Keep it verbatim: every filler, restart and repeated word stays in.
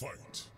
Fight!